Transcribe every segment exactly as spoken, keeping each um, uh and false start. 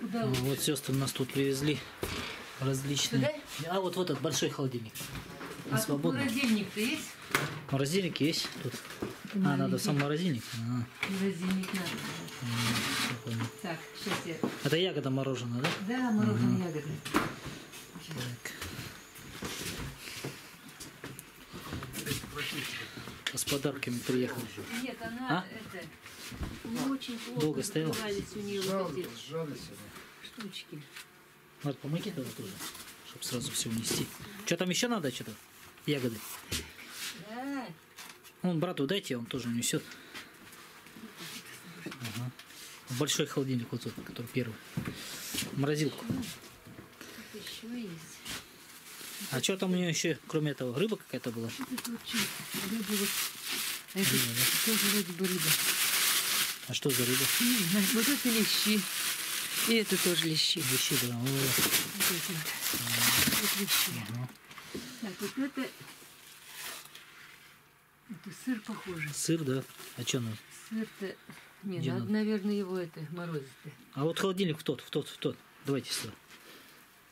Да. Вот сестры нас тут привезли различные. Сюда? А вот, вот этот большой холодильник. Он а свободный. Тут морозильник-то есть? Морозильник есть. Тут. А, маленький. Надо сам морозильник. А. Морозильник надо. А, так, сейчас я... Это ягода мороженое, да? Да, мороженое ага. ягода. С подарками приехал. Нет, она а? это, не очень плохо. Долго стояла? Сжались, сжались. Штучки. Надо помоги тогда тоже, чтобы сразу все унести. Что там еще надо? Что-то? Ягоды. Да. Вон брату дайте, он тоже унесет. Ага. Большой холодильник вот тут, который первый. Морозилку. Тут еще есть. А что там у нее еще, кроме этого, рыба какая-то была? Это вообще рыба вот. А это тоже вроде бы рыба. А что за рыба? Не знаю. Вот это лещи. И это тоже лещи. Лещи, да. Вот это вот. А. Вот лещи. Ага. Так, вот это... Это сыр похоже. Сыр, да. А что нам? Сыр-то... Не, надо, надо, наверное, его это морозить-то. А вот холодильник в тот, в тот, в тот. Давайте сюда.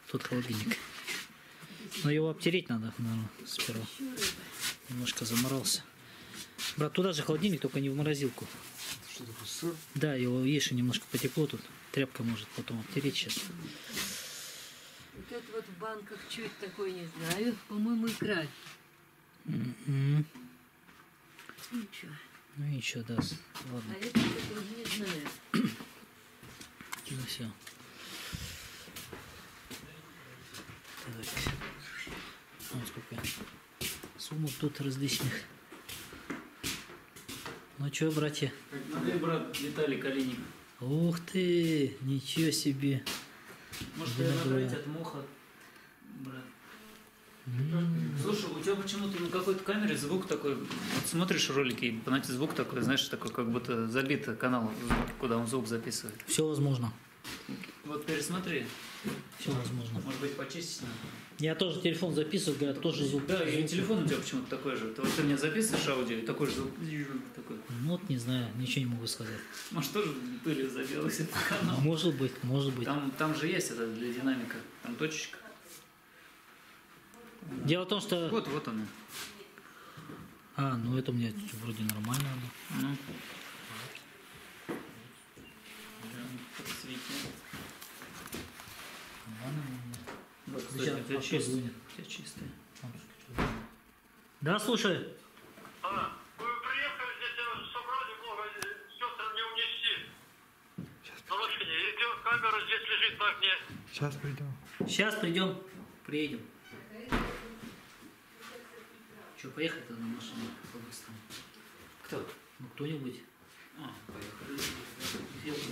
В тот холодильник. Но его обтереть надо, наверное, сперва. Немножко заморался. Брат, туда же холодильник, только не в морозилку. Что такое, сыр? Да, его ешь, и немножко потекло тут. Тряпка может потом обтереть сейчас. Вот это вот в банках чуть такое, не знаю. По-моему, икра. Mm-hmm. Ничего. Ну ничего, да. Ладно. А это уже не знаю. Ну все. Так. Вот сколько сумок тут различных. Ну чё, братья? Ты, брат Виталий Калиник. Ух ты, ничего себе. Может, я накрыть от моха, брат. Mm-hmm. Слушай, у тебя почему-то на какой-то камере звук такой, вот смотришь ролики, и понимаете, звук такой, знаешь, такой, как будто забит канал, куда он звук записывает. Все возможно. Вот пересмотри. Все возможно. Может быть, почистить надо? Я тоже телефон записываю, говорят, тоже звук. Да, и телефон у тебя почему-то такой же. Ты вот ты меня записываешь аудио, и такой же звук. Такой. Ну вот, не знаю, ничего не могу сказать. Может, тоже пылью забилось этот канал? Может быть, может быть. Там, там же есть это для динамика, там точечка. Дело в том, что... Вот, вот она. А, ну это у меня вроде нормально. Ну. Сейчас, чистый. Чистый. Да, слушай. А, вы приехали, здесь собрали, но сестры не унести. И камера здесь лежит на окне. Сейчас придем. Сейчас придем. Приедем. Че, поехали тогда на машине? Кто? Ну кто-нибудь. А, поехали.